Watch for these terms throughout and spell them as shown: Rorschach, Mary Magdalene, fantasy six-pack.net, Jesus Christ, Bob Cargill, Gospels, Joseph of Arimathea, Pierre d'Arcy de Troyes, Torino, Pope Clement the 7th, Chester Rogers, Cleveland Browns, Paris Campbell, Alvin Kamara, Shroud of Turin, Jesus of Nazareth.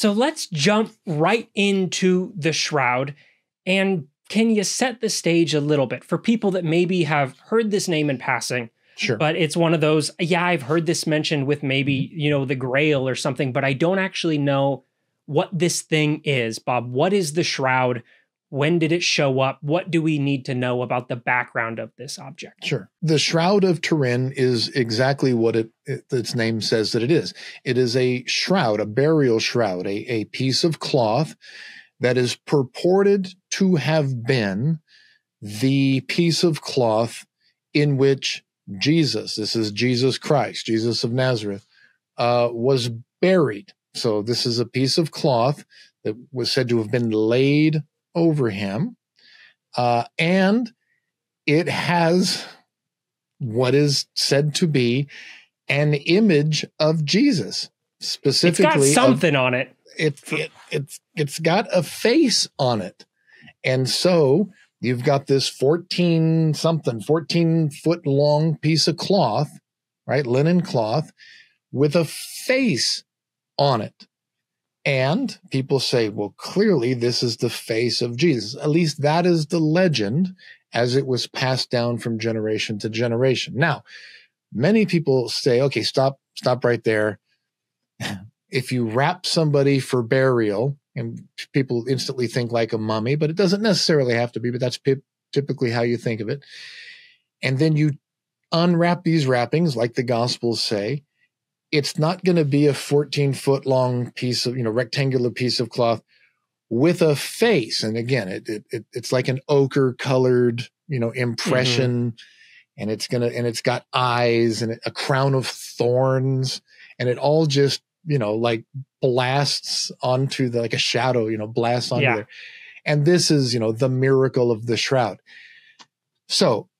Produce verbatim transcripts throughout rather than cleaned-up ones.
So let's jump right into the Shroud. And can you set the stage a little bit for people that maybe have heard this name in passing? Sure. But it's one of those, yeah, I've heard this mentioned with maybe, you know, the Grail or something, but I don't actually know what this thing is. Bob, what is the Shroud? When did it show up? What do we need to know about the background of this object? Sure. The Shroud of Turin is exactly what it, it, its name says that it is. It is a shroud, a burial shroud, a, a piece of cloth that is purported to have been the piece of cloth in which Jesus, this is Jesus Christ, Jesus of Nazareth, uh, was buried. So this is a piece of cloth that was said to have been laid over him, uh, and it has what is said to be an image of Jesus, specifically. It's got something of, on it. It, it it's, it's got a face on it. And so you've got this fourteen something, fourteen foot long piece of cloth, right? Linen cloth with a face on it. And people say, well, clearly this is the face of Jesus. At least that is the legend as it was passed down from generation to generation. Now, many people say, okay, stop, stop right there. If you wrap somebody for burial, and people instantly think like a mummy, but it doesn't necessarily have to be, but that's typically how you think of it. And then you unwrap these wrappings, like the Gospels say, it's not going to be a fourteen foot long piece of, you know, rectangular piece of cloth with a face. And again, it, it, it it's like an ochre colored, you know, impression, mm-hmm. and it's going to, and it's got eyes and a crown of thorns, and it all just, you know, like blasts onto the, like a shadow, you know, blasts onto yeah. there. And this is, you know, the miracle of the shroud. So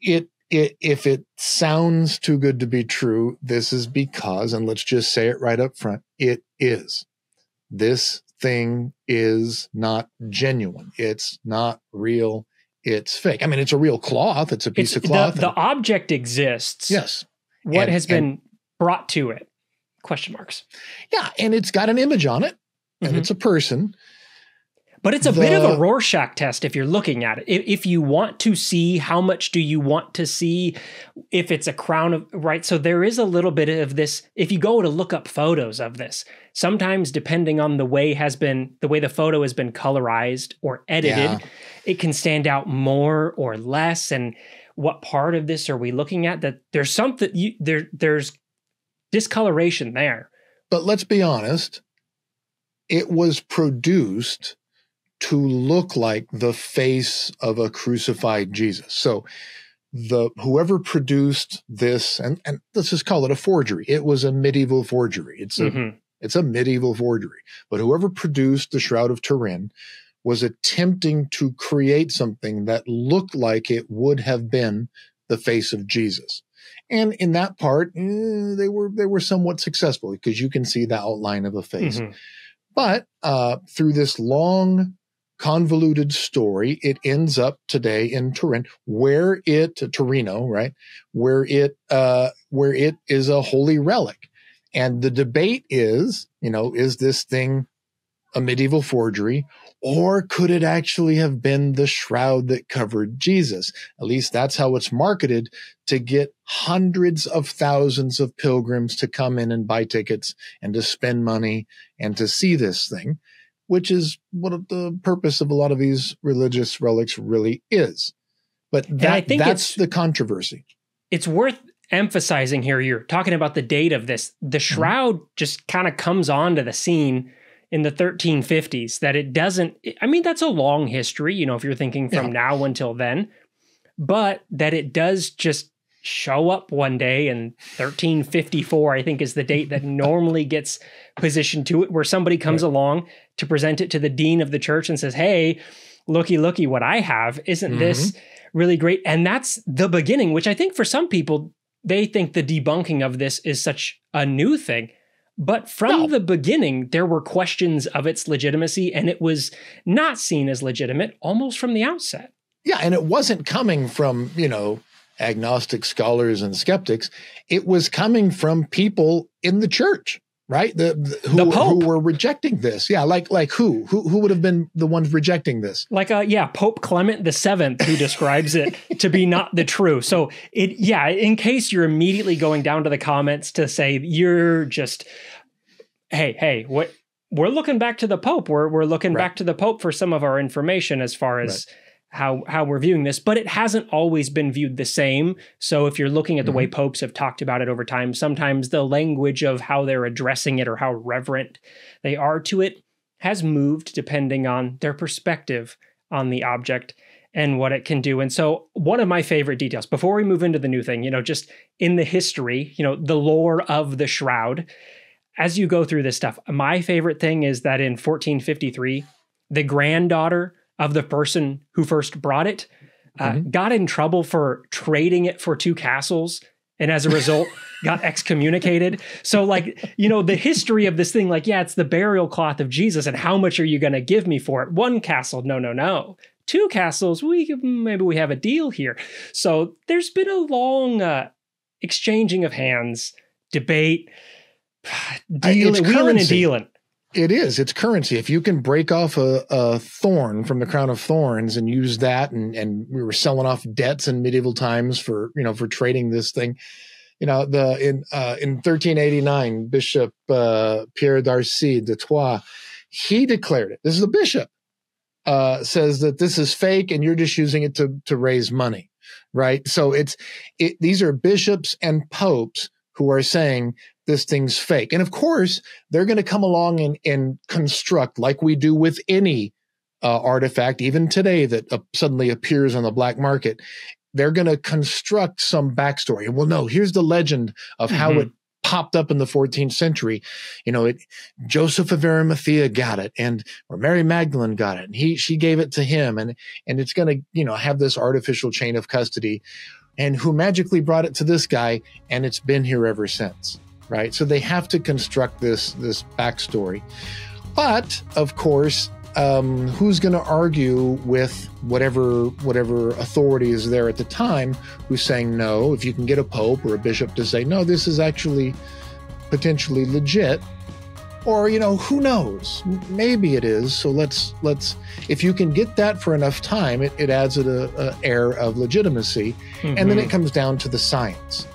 it, It, if it sounds too good to be true, this is because, and let's just say it right up front, it is. This thing is not genuine. It's not real. It's fake. I mean, it's a real cloth. It's a piece it's, of cloth. The, the object exists. Yes. What and, has and, been brought to it? Question marks. Yeah, and it's got an image on it, and mm-hmm. it's a person. But it's a the, bit of a Rorschach test if you're looking at it. If, if you want to see, how much do you want to see? If it's a crown of, right? So there is a little bit of this. If you go to look up photos of this, sometimes depending on the way has been, the way the photo has been colorized or edited, yeah. it can stand out more or less. And what part of this are we looking at? That there's something, you, there, there's discoloration there. But let's be honest, it was produced to look like the face of a crucified Jesus. So the whoever produced this, and, and let's just call it a forgery. It was a medieval forgery. It's a, mm-hmm. it's a medieval forgery. But whoever produced the Shroud of Turin was attempting to create something that looked like it would have been the face of Jesus. And in that part, eh, they were they were somewhat successful because you can see the outline of a face. Mm-hmm. But uh, through this long convoluted story, it ends up today in Turin, where it, Torino, right, where it, uh, where it is a holy relic. And the debate is, you know, is this thing a medieval forgery, or could it actually have been the shroud that covered Jesus? At least that's how it's marketed to get hundreds of thousands of pilgrims to come in and buy tickets and to spend money and to see this thing, which is what the purpose of a lot of these religious relics really is. But that, I think that's the controversy. It's worth emphasizing here. You're talking about the date of this. The shroud mm-hmm. just kind of comes onto the scene in the thirteen fifties, that it doesn't, I mean, that's a long history, you know, if you're thinking from yeah. now until then, but that it does just show up one day in thirteen fifty-four, I think is the date that normally gets positioned to it, where somebody comes right. along to present it to the dean of the church and says, hey, looky, looky, what I have, isn't mm-hmm. this really great? And that's the beginning, which I think for some people, they think the debunking of this is such a new thing. But from no. the beginning, there were questions of its legitimacy, and it was not seen as legitimate almost from the outset. Yeah, and it wasn't coming from, you know, agnostic scholars and skeptics. It was coming from people in the church, right? The, the, who, the Pope. Who were rejecting this. Yeah, like like who? Who who would have been the ones rejecting this? Like, uh, yeah, Pope Clement the seventh, who describes it to be not the true. So, it yeah, in case you're immediately going down to the comments to say, you're just, hey, hey, what? We're looking back to the Pope. We're, we're looking right. back to the Pope for some of our information as far as right. how, how we're viewing this. But it hasn't always been viewed the same. So if you're looking at the mm-hmm. way popes have talked about it over time, sometimes the language of how they're addressing it or how reverent they are to it has moved depending on their perspective on the object and what it can do. And so one of my favorite details, before we move into the new thing, you know, just in the history, you know, the lore of the shroud, as you go through this stuff, my favorite thing is that in fourteen fifty-three, the granddaughter of the person who first brought it uh, mm-hmm. got in trouble for trading it for two castles, and as a result, got excommunicated. So, like, you know, the history of this thing, like, yeah, it's the burial cloth of Jesus, and how much are you going to give me for it? One castle? No, no, no. Two castles? We maybe we have a deal here. So there's been a long uh, exchanging of hands, debate. Dealing, wheeling and dealing. It is. It's currency. If you can break off a, a thorn from the crown of thorns and use that, and and we were selling off debts in medieval times for you know for trading this thing. You know the in uh, in thirteen eighty-nine, Bishop uh, Pierre d'Arcy de Troyes, he declared it. This is the bishop uh, says that this is fake, and you're just using it to to raise money, right? So it's it, these are bishops and popes who are saying this thing's fake. And of course, they're going to come along and, and construct, like we do with any uh, artifact, even today, that uh, suddenly appears on the black market. They're going to construct some backstory. Well, no, here's the legend of how mm-hmm. it popped up in the fourteenth century. You know, it, Joseph of Arimathea got it, and or Mary Magdalene got it, and he she gave it to him, and and it's going to you know have this artificial chain of custody, and who magically brought it to this guy, and it's been here ever since. Right, so they have to construct this this backstory, but of course, um, who's going to argue with whatever whatever authority is there at the time who's saying no? If you can get a pope or a bishop to say no, this is actually potentially legit, or you know, who knows? Maybe it is. So let's let's if you can get that for enough time, it, it adds an air of legitimacy, mm-hmm. and then it comes down to the science.